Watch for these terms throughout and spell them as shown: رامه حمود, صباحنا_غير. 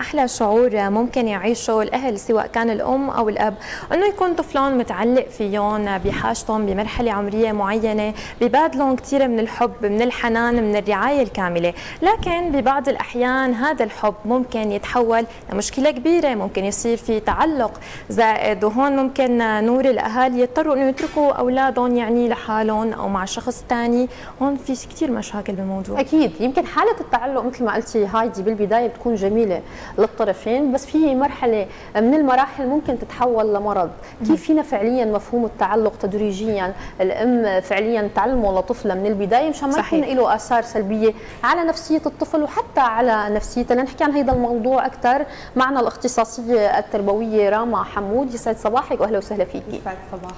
أحلى شعور ممكن يعيشه الأهل سواء كان الأم أو الأب أنه يكون طفلهم متعلق فيهم بحاجتهم بمرحلة عمرية معينة، ببادلهم كثير من الحب، من الحنان، من الرعاية الكاملة. لكن ببعض الأحيان هذا الحب ممكن يتحول لمشكلة كبيرة، ممكن يصير في تعلق زائد، وهون ممكن نور الأهالي يضطروا أنه يتركوا أولادهم يعني لحالهم أو مع شخص ثاني. هون في كثير مشاكل بالموضوع. أكيد يمكن حالة التعلق مثل ما قلتي هايدي بالبداية بتكون جميلة للطرفين، بس في مرحلة من المراحل ممكن تتحول لمرض. كيف فينا فعليا مفهوم التعلق تدريجيا الأم فعليا تعلمه لطفلها من البداية مشان ما يكون له آثار سلبية على نفسية الطفل وحتى على نفسيته؟ لنحكي عن هذا الموضوع أكثر معنا الاختصاصية التربوية رامه حمود. يسعد صباحك وأهلا وسهلا فيكي.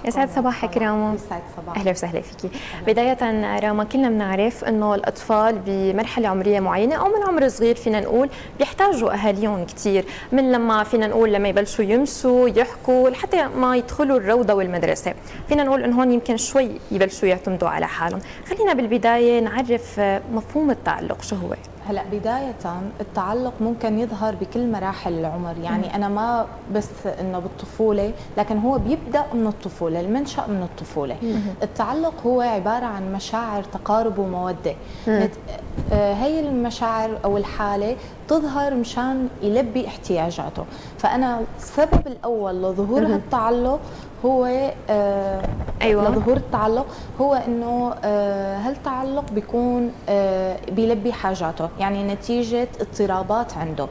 يسعد صباحك رامه. أهلا وسهلا فيكي. بداية رامه، كلنا بنعرف إنه الأطفال بمرحلة عمرية معينة أو من عمر صغير فينا نقول بيحتاجوا أهاليهم كثير، من لما فينا نقول لما يبلشوا يمشوا يحكوا لحتى ما يدخلوا الروضة والمدرسة، فينا نقول إن هون يمكن شوي يبلشوا يعتمدوا على حالهم. خلينا بالبداية نعرف مفهوم التعلق شو هو. هلا بداية التعلق ممكن يظهر بكل مراحل العمر، يعني أنا ما بس إنه بالطفولة، لكن هو بيبدأ من الطفولة، المنشأ من الطفولة. التعلق هو عبارة عن مشاعر تقارب ومودة. هي المشاعر أو الحالة تظهر مشان يلبي احتياجاته، فأنا السبب الأول لظهور التعلق هو لظهور التعلق هو انه هالتعلق بيكون بيلبي حاجاته، يعني نتيجة اضطرابات عنده.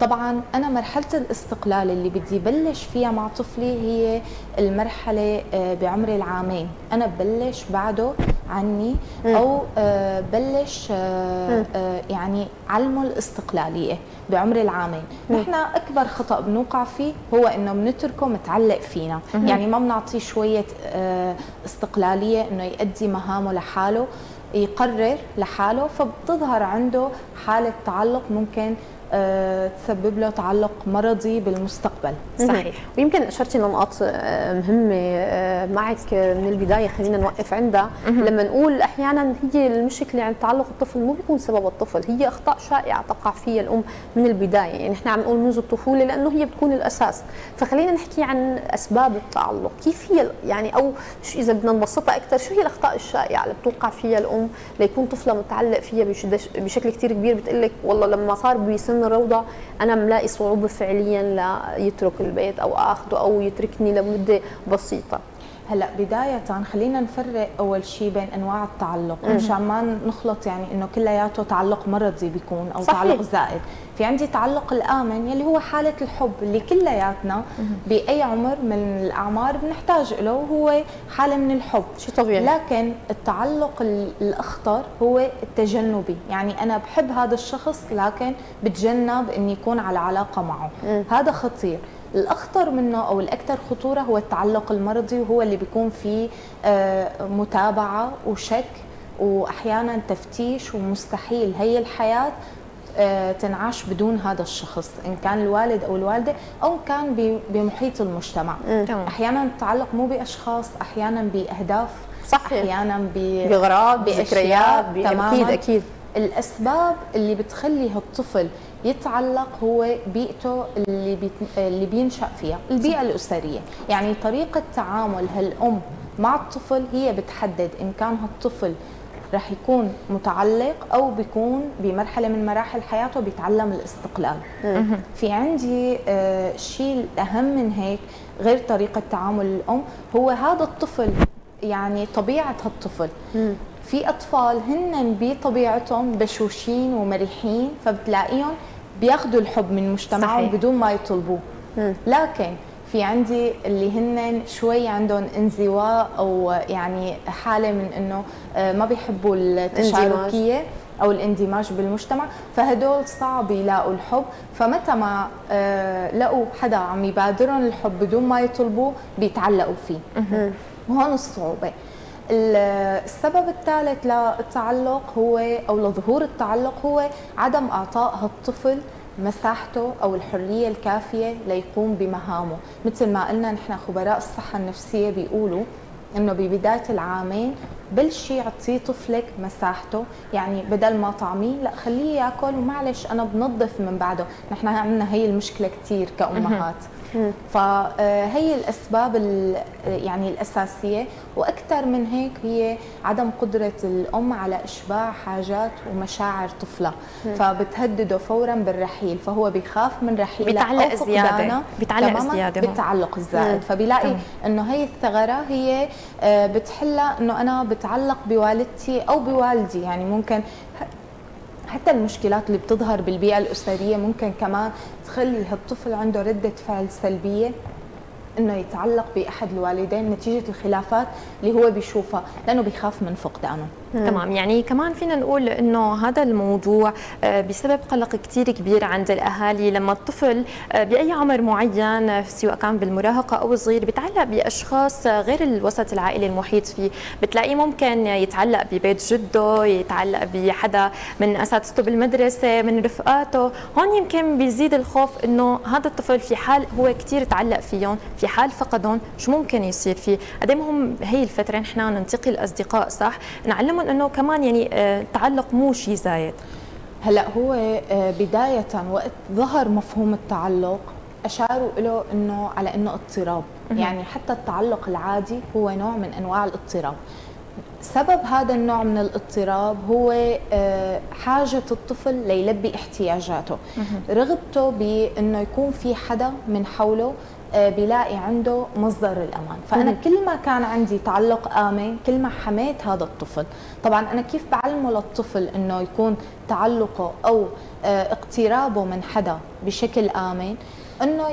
طبعا انا مرحلة الاستقلال اللي بدي بلش فيها مع طفلي هي المرحلة بعمر العامين، انا ببلش بعده عني او بلش يعني علمه الاستقلالية بعمر العامين. نحن اكبر خطأ بنوقع فيه هو انه بنتركه متعلق فينا، يعني ما بنعطيه شوية استقلالية انه يؤدي مهامه لحاله، يقرر لحاله، فبتظهر عنده حالة تعلق ممكن تسبب له تعلق مرضي بالمستقبل. صحيح. ويمكن اشرتي لنقاط مهمه معك من البدايه خلينا نوقف عندها. لما نقول احيانا هي المشكله عند تعلق الطفل مو بيكون سبب الطفل، هي اخطاء شائعه تقع فيها الام من البدايه، يعني احنا عم نقول منذ الطفوله لانه هي بتكون الاساس. فخلينا نحكي عن اسباب التعلق، كيف هي يعني او اذا بدنا نبسطها اكثر شو هي الاخطاء الشائعه اللي بتوقع فيها الام ليكون طفلها متعلق فيها بشكل كثير كبير؟ بتقول لك والله لما صار بسن الروضة أنا ملاقي صعوبة فعليا ليترك البيت أو آخذه أو يتركني لمدة بسيطة. هلا بداية خلينا نفرق أول شيء بين أنواع التعلق مشان ما نخلط، يعني إنه كلياته تعلق مرضي بيكون أو صحيح. تعلق زائد. في عندي تعلق الآمن يلي هو حالة الحب اللي كلياتنا بأي عمر من الأعمار بنحتاج له، وهو حالة من الحب شيء طبيعي. لكن التعلق الأخطر هو التجنبي، يعني أنا بحب هذا الشخص لكن بتجنب إني يكون على علاقة معه. هذا خطير. الأخطر منه أو الأكثر خطورة هو التعلق المرضي، وهو اللي بيكون فيه متابعة وشك وأحيانا تفتيش، ومستحيل هي الحياة تنعاش بدون هذا الشخص إن كان الوالد أو الوالدة أو كان بمحيط المجتمع. أحيانا التعلق مو بأشخاص، أحيانا بأهداف، صحيح. أحيانا بغراض، بأشياء. أكيد أكيد. الأسباب اللي بتخلي هالطفل يتعلق هو بيئته اللي بينشأ فيها، البيئة الأسرية، يعني طريقة تعامل هالأم مع الطفل هي بتحدد إن كان هالطفل رح يكون متعلق أو بيكون بمرحلة من مراحل حياته بيتعلم الاستقلال. في عندي شيء أهم من هيك غير طريقة تعامل الأم هو هذا الطفل، يعني طبيعة هالطفل. في أطفال هن بطبيعتهم بشوشين ومرحين، فبتلاقيهم بياخدوا الحب من مجتمعهم بدون ما يطلبوه. لكن في عندي اللي هن شوي عندهم انزواء أو يعني حالة من إنه ما بيحبوا التشاركية أو الاندماج بالمجتمع، فهدول صعب يلاقوا الحب، فمتى ما لقوا حدا عم يبادرهم الحب بدون ما يطلبوه بيتعلقوا فيه. وهون الصعوبة. السبب الثالث للتعلق هو أو لظهور التعلق هو عدم إعطاء هالطفل مساحته أو الحرية الكافية ليقوم بمهامه. مثل ما قلنا نحن خبراء الصحة النفسية بيقولوا إنه ببداية العامين بلشي عطيه طفلك مساحته، يعني بدل ما طعميه لا خليه ياكل، ومعلش انا بنظف من بعده. نحن عندنا هي المشكله كثير كامهات. فهي الاسباب يعني الاساسيه، واكثر من هيك هي عدم قدره الام على اشباع حاجات ومشاعر طفلها، فبتهدده فورا بالرحيل، فهو بيخاف من رحيله، بيتعلق زياده بتعلق الزائد، فبيلاقي انه هي الثغره هي بتحلها انه انا بتعلق بوالدتي او بوالدي. يعني ممكن حتى المشكلات اللي بتظهر بالبيئة الأسرية ممكن كمان تخلي هالطفل عنده ردة فعل سلبية انه يتعلق باحد الوالدين نتيجه الخلافات اللي هو بيشوفها، لانه بيخاف من فقدانه. تمام، يعني كمان فينا نقول انه هذا الموضوع بسبب قلق كثير كبير عند الاهالي لما الطفل باي عمر معين سواء كان بالمراهقه او صغير بيتعلق باشخاص غير الوسط العائلي المحيط فيه، بتلاقيه ممكن يتعلق ببيت جده، يتعلق بحدا من اساتذته بالمدرسه، من رفقاته، هون يمكن بيزيد الخوف انه هذا الطفل في حال هو كثير تعلق فيهم، في حال فقدهم شو ممكن يصير فيه. قد ايه مهم هي الفتره نحن ننتقي الاصدقاء، صح، نعلمهم انه كمان يعني التعلق مو شيء زايد. هلا هو بدايه وقت ظهر مفهوم التعلق اشاروا له انه على انه اضطراب، يعني حتى التعلق العادي هو نوع من انواع الاضطراب. سبب هذا النوع من الاضطراب هو حاجة الطفل ليلبي احتياجاته، رغبته بأنه يكون في حدا من حوله بيلاقي عنده مصدر الأمان. فأنا كل ما كان عندي تعلق آمن كل ما حميت هذا الطفل. طبعا أنا كيف بعلمه للطفل أنه يكون تعلقه أو اقترابه من حدا بشكل آمن؟ أنه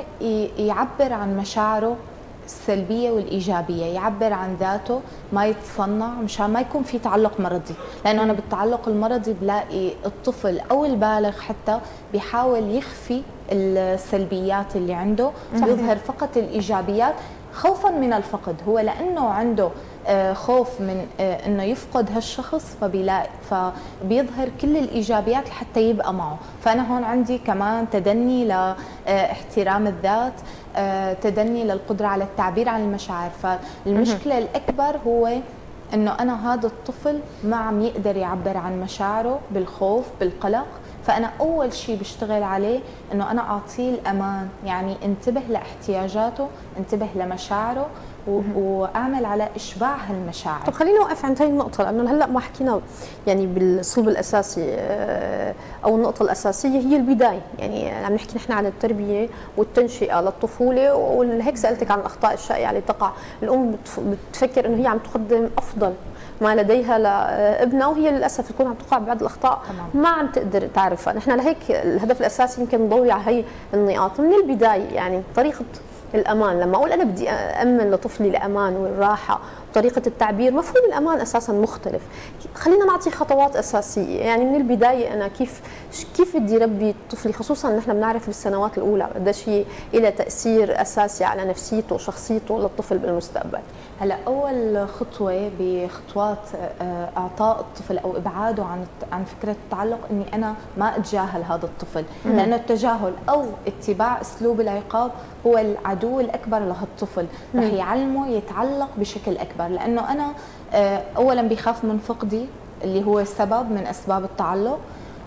يعبر عن مشاعره السلبية والإيجابية، يعبر عن ذاته، ما يتصنع، مشان ما يكون في تعلق مرضي، لأنه أنا بالتعلق المرضي بلاقي الطفل أو البالغ حتى بيحاول يخفي السلبيات اللي عنده ويظهر فقط الإيجابيات خوفا من الفقد. هو لأنه عنده خوف من أنه يفقد هالشخص فبيظهر كل الإيجابيات حتى يبقى معه. فأنا هون عندي كمان تدني لاحترام الذات، تدني للقدرة على التعبير عن المشاعر. فالمشكلة الأكبر هو أنه أنا هذا الطفل ما عم يقدر يعبر عن مشاعره بالخوف بالقلق. فأنا أول شيء بشتغل عليه أنه أنا أعطيه الأمان، يعني انتبه لاحتياجاته، انتبه لمشاعره، وأعمل على إشباع هالمشاعر. طب خلينا نوقف عند هاي النقطة، لأنه هلأ ما حكينا يعني بالصلب الأساسي أو النقطة الأساسية هي البداية، يعني عم نحكي نحن عن التربية والتنشئة للطفولة، وهيك سألتك عن الأخطاء الشائعة اللي تقع. الأم بتفكر إنه هي عم تقدم أفضل ما لديها لابنها، وهي للاسف تكون عم تقع بعض الاخطاء ما عم تقدر تعرفها. نحن لهيك الهدف الاساسي يمكن نضوي على هي النقاط من البدايه، يعني طريقه الامان. لما اقول انا بدي امن لطفلي الامان والراحه وطريقه التعبير، مفهوم الامان اساسا مختلف. خلينا نعطي خطوات اساسيه، يعني من البدايه انا كيف بدي ربي طفلي، خصوصا نحن بنعرف بالسنوات الاولى قديش هي لها تاثير اساسي على نفسيته وشخصيته للطفل بالمستقبل. هلا اول خطوه بخطوات اعطاء الطفل او ابعاده عن فكره التعلق اني انا ما اتجاهل هذا الطفل، لانه التجاهل او اتباع اسلوب العقاب هو العدو الاكبر لهالطفل، رح يعلمه يتعلق بشكل اكبر، لانه انا اولا بيخاف من فقدي اللي هو سبب من اسباب التعلق،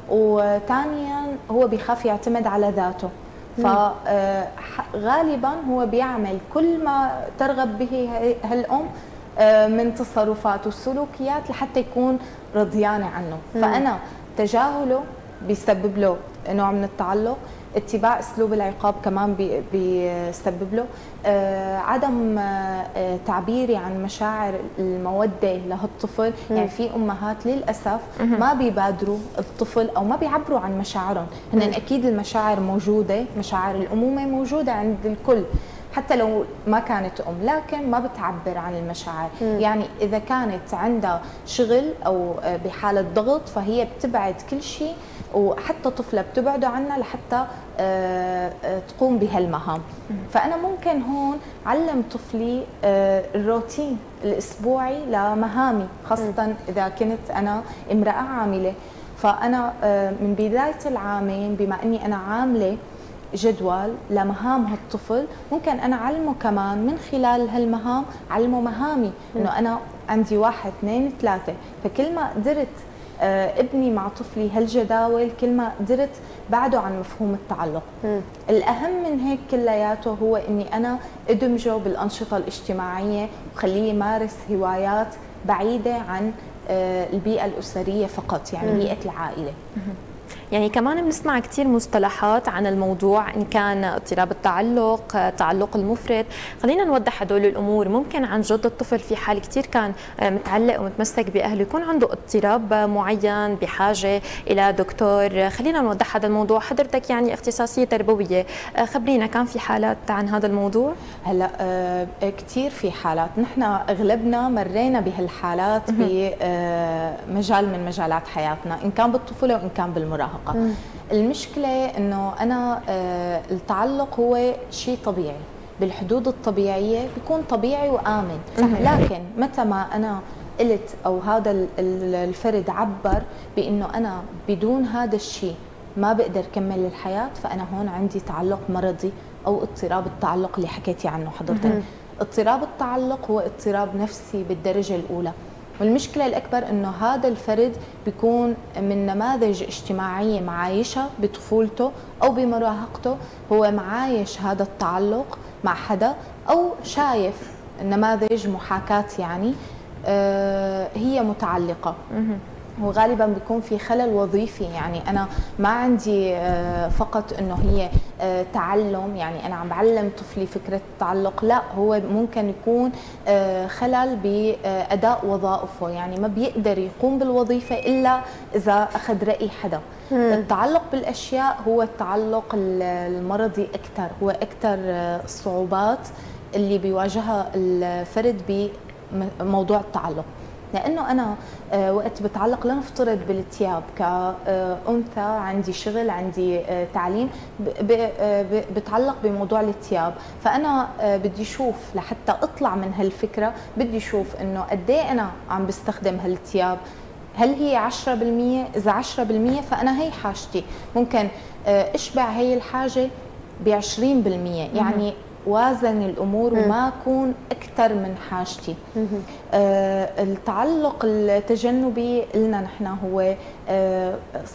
وثانيا هو بيخاف يعتمد على ذاته. فغالبا هو بيعمل كل ما ترغب به هالأم من تصرفات وسلوكيات لحتى يكون رضيانة عنه. فأنا تجاهله بيسبب له نوع من التعلق، اتباع اسلوب العقاب كمان بيسبب له، عدم تعبيري عن مشاعر الموده لهالطفل. يعني في امهات للاسف ما بيبادروا الطفل او ما بيعبروا عن مشاعرهم، هن اكيد المشاعر موجوده، مشاعر الامومه موجوده عند الكل حتى لو ما كانت ام، لكن ما بتعبر عن المشاعر. يعني اذا كانت عندها شغل او بحاله ضغط فهي بتبعد كل شيء، وحتى طفلة بتبعده عنا لحتى تقوم بهالمهام. فأنا ممكن هون علم طفلي الروتين الأسبوعي لمهامي، خاصة إذا كنت أنا امرأة عاملة. فأنا من بداية العامين بما أني أنا عاملة جدول لمهام هالطفل، ممكن أنا أعلمه كمان من خلال هالمهام، أعلمه مهامي، إنه أنا عندي 1 2 3، فكل ما قدرت ابني مع طفلي هالجداول كل ما قدرت بعده عن مفهوم التعلق. الأهم من هيك كلياته هو إني أنا أدمجه بالأنشطة الاجتماعية وخليه يمارس هوايات بعيدة عن البيئة الأسرية فقط، يعني بيئة العائلة. يعني كمان بنسمع كثير مصطلحات عن الموضوع، إن كان اضطراب التعلق، التعلق المفرط. خلينا نوضح هدول الأمور. ممكن عن جد الطفل في حال كثير كان متعلق ومتمسك بأهله يكون عنده اضطراب معين بحاجة إلى دكتور. خلينا نوضح هذا الموضوع. حضرتك يعني اختصاصية تربوية، خبرينا كان في حالات عن هذا الموضوع؟ هلا كثير في حالات، نحن أغلبنا مرينا بهالحالات بمجال من مجالات حياتنا، إن كان بالطفولة وإن كان بالمراهقة. المشكلة إنه أنا التعلق هو شيء طبيعي بالحدود الطبيعية، بيكون طبيعي وآمن. لكن متى ما أنا قلت أو هذا الفرد عبر بإنه أنا بدون هذا الشيء ما بقدر كمل الحياة، فأنا هون عندي تعلق مرضي أو اضطراب التعلق اللي حكيتي عنه حضرتك. اضطراب التعلق هو اضطراب نفسي بالدرجة الأولى، والمشكلة الأكبر أنه هذا الفرد بيكون من نماذج اجتماعية معايشها بطفولته أو بمراهقته، هو معايش هذا التعلق مع حدا أو شايف نماذج محاكاة، يعني هي متعلقة. وغالبا بيكون في خلل وظيفي، يعني أنا ما عندي فقط أنه هي تعلم، يعني أنا عم بعلم طفلي فكرة التعلق، لا، هو ممكن يكون خلل بأداء وظائفه، يعني ما بيقدر يقوم بالوظيفة إلا إذا أخذ رأي حدا. التعلق بالأشياء هو التعلق المرضي أكثر، هو أكثر الصعوبات اللي بيواجهها الفرد بموضوع التعلق، لأنه أنا وقت بتعلق لنفترض بالثياب، كأنثى عندي شغل، عندي تعليم، بتعلق بموضوع الثياب، فأنا بدي أشوف لحتى أطلع من هالفكرة، بدي أشوف إنه قد إيه أنا عم بستخدم هالثياب، هل هي 10%؟ إذا 10% فأنا هي حاجتي، ممكن أشبع هي الحاجة ب20%، يعني وازن الأمور وما أكون أكثر من حاجتي. التعلق التجنبي لنا نحن هو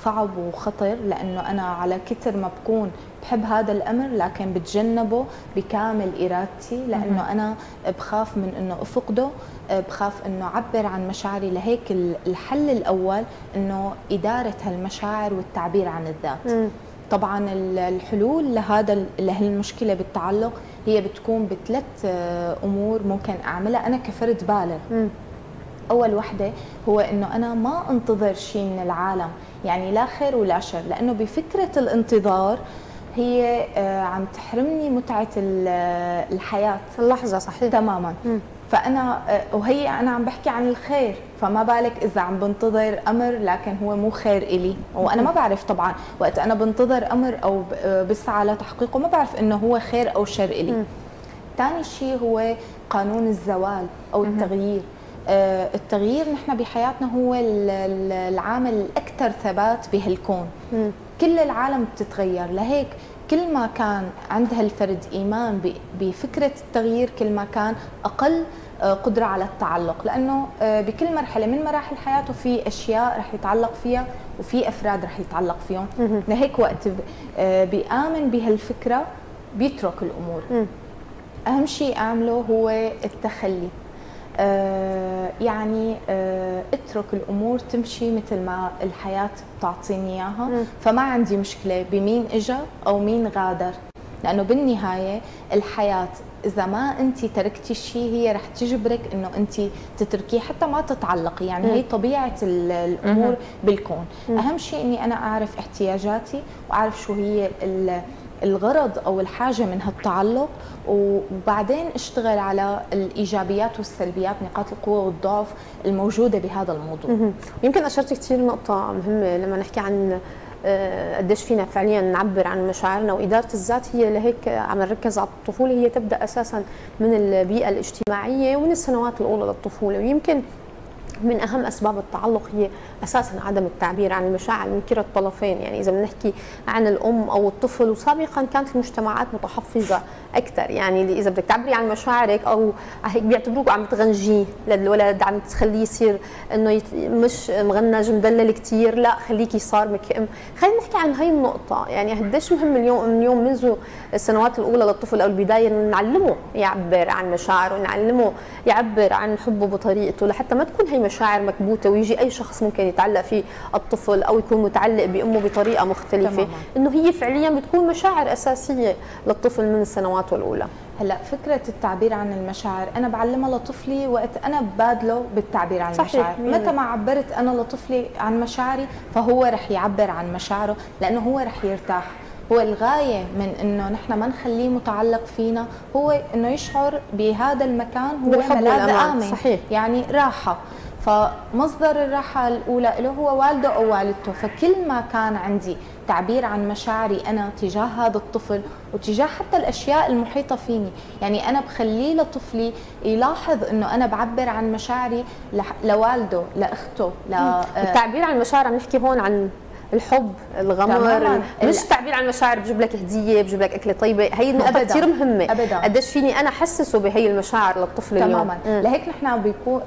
صعب وخطر، لأنه أنا على كتر ما بكون بحب هذا الأمر لكن بتجنبه بكامل إرادتي، لأنه أنا بخاف من أنه أفقده، بخاف أنه أعبر عن مشاعري، لهيك الحل الأول أنه إدارة هالمشاعر والتعبير عن الذات. طبعا الحلول لهالمشكله بالتعلق هي بتكون ب3 امور ممكن اعملها انا كفرد بالغ. اول وحده هو انه انا ما انتظر شيء من العالم، يعني لا خير ولا شر، لانه بفكره الانتظار هي عم تحرمني متعه الحياه اللحظه. صحيح تماما. فانا وهي انا عم بحكي عن الخير، فما بالك اذا عم بنتظر امر لكن هو مو خير الي، وانا ما بعرف طبعا وقت انا بنتظر امر او بسعى لتحقيقه ما بعرف انه هو خير او شر الي. ثاني شيء هو قانون الزوال او التغيير. التغيير نحن بحياتنا هو العامل الاكثر ثبات بهالكون. كل العالم بتتغير، لهيك كل ما كان عند هالفرد إيمان بفكرة التغيير كل ما كان أقل قدرة على التعلق، لأنه بكل مرحلة من مراحل حياته في أشياء رح يتعلق فيها وفي أفراد رح يتعلق فيهم، لهيك وقت بيآمن بهالفكرة بيترك الأمور. أهم شيء أعمله هو التخلي، يعني اترك الامور تمشي مثل ما الحياه بتعطيني اياها، فما عندي مشكله بمين اجى او مين غادر، لانه بالنهايه الحياه اذا ما انت تركتي الشيء هي رح تجبرك انه انت تتركيه حتى ما تتعلقي، يعني هي طبيعه الامور بالكون. اهم شيء اني انا اعرف احتياجاتي واعرف شو هي الغرض أو الحاجة من هالتعلق، وبعدين اشتغل على الإيجابيات والسلبيات، نقاط القوة والضعف الموجودة بهذا الموضوع. يمكن أشرت كثير نقطة مهمة لما نحكي عن قديش فينا فعليا نعبر عن مشاعرنا، وإدارة الذات هي لهيك عم نركز على الطفولة، هي تبدأ أساسا من البيئة الاجتماعية ومن السنوات الأولى للطفولة. ويمكن من اهم اسباب التعلق هي اساسا عدم التعبير عن المشاعر من كلا الطرفين. يعني اذا بنحكي عن الام او الطفل، وسابقا كانت المجتمعات متحفظه اكثر، يعني اذا بدك تعبري عن مشاعرك او هيك بيعتبروك عم تغنجيه للولد، عم تخليه يصير انه مش مغنج مدلل كثير، لا خليكي صارمك ام. خلينا نحكي عن هي النقطه، يعني قديش مهم اليوم منذ السنوات الاولى للطفل او البدايه نعلمه يعبر عن مشاعره، نعلمه يعبر عن حبه بطريقته، لحتى ما تكون هي مشاعر مكبوته ويجي اي شخص ممكن يتعلق في الطفل او يكون متعلق بامه بطريقه مختلفه، انه هي فعليا بتكون مشاعر اساسيه للطفل من سنواته الاولى. هلا فكره التعبير عن المشاعر انا بعلمها لطفلي وقت انا ببادله بالتعبير عن المشاعر، متى ما عبرت انا لطفلي عن مشاعري فهو رح يعبر عن مشاعره، لانه هو رح يرتاح. هو الغاية من انه نحن ما نخليه متعلق فينا هو انه يشعر بهذا المكان هو ملاذ آمن، صحيح. يعني راحة، فمصدر الراحة الأولى له هو والده أو والدته، فكل ما كان عندي تعبير عن مشاعري أنا تجاه هذا الطفل وتجاه حتى الأشياء المحيطة فيني، يعني أنا بخليه لطفلي يلاحظ أنه أنا بعبر عن مشاعري لوالده، لأخته، التعبير عن المشاعر، عم نحكي هون عن الحب، الغمر، مش تعبير عن المشاعر بجيب لك هديه، بجيب لك اكله طيبه، هي النقطه كثير مهمه، قديش فيني انا احسسه بهي المشاعر للطفل اليوم. تماما، لهيك نحن بيكون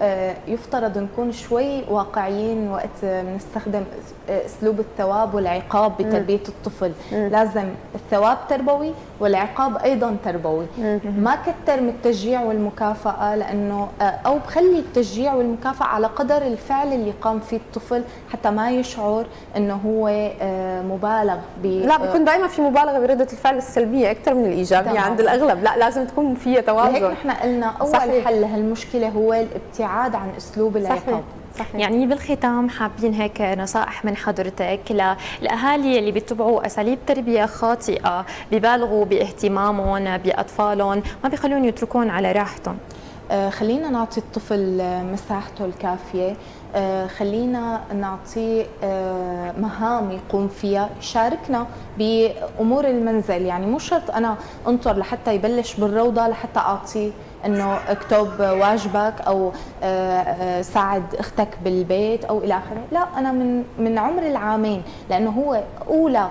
يفترض نكون شوي واقعيين وقت بنستخدم اسلوب الثواب والعقاب بتربيه الطفل، لازم الثواب تربوي والعقاب ايضا تربوي، ما كثر من التشجيع والمكافاه، لانه او بخلي التشجيع والمكافاه على قدر الفعل اللي قام فيه الطفل حتى ما يشعر انه هو مبالغ لا بيكون دائما في مبالغه برده الفعل السلبيه اكثر من الايجابيه عند الاغلب، لا لازم تكون فيها توازن. لهيك نحن قلنا اول صحيح. حل لهالمشكله هو الابتعاد عن اسلوب العقاب. يعني بالختام حابين هيك نصائح من حضرتك للأهالي اللي بيتبعوا أساليب تربية خاطئة، ببالغوا باهتمامهم بأطفالهم، ما بيخلون يتركون على راحتهم. خلينا نعطي الطفل مساحته الكافية، خلينا نعطيه مهام يقوم فيها، شاركنا بأمور المنزل، يعني مو شرط أنا أنطر لحتى يبلش بالروضة لحتى أعطيه أنه اكتب واجبك أو ساعد أختك بالبيت أو إلى آخره، لا أنا من عمر العامين، لأنه هو أولى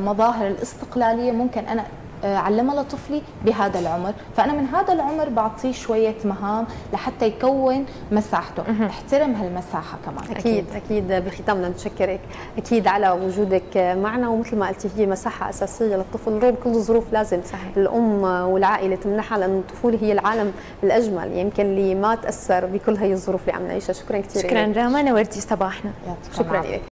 مظاهر الاستقلالية ممكن أنا علمها لطفلي بهذا العمر، فأنا من هذا العمر بعطيه شوية مهام لحتى يكون مساحته، احترم هالمساحة كمان. أكيد أكيد، بالختام بدنا نشكرك أكيد على وجودك معنا، ومثل ما قلتي هي مساحة أساسية للطفل رغم كل الظروف، لازم صحيح. الأم والعائلة تمنحها، لأن الطفولة هي العالم الأجمل يمكن اللي ما تأثر بكل هي الظروف اللي عم نعيشها. شكرا كثير. شكرا رامه، نورتي صباحنا. شكرا لك.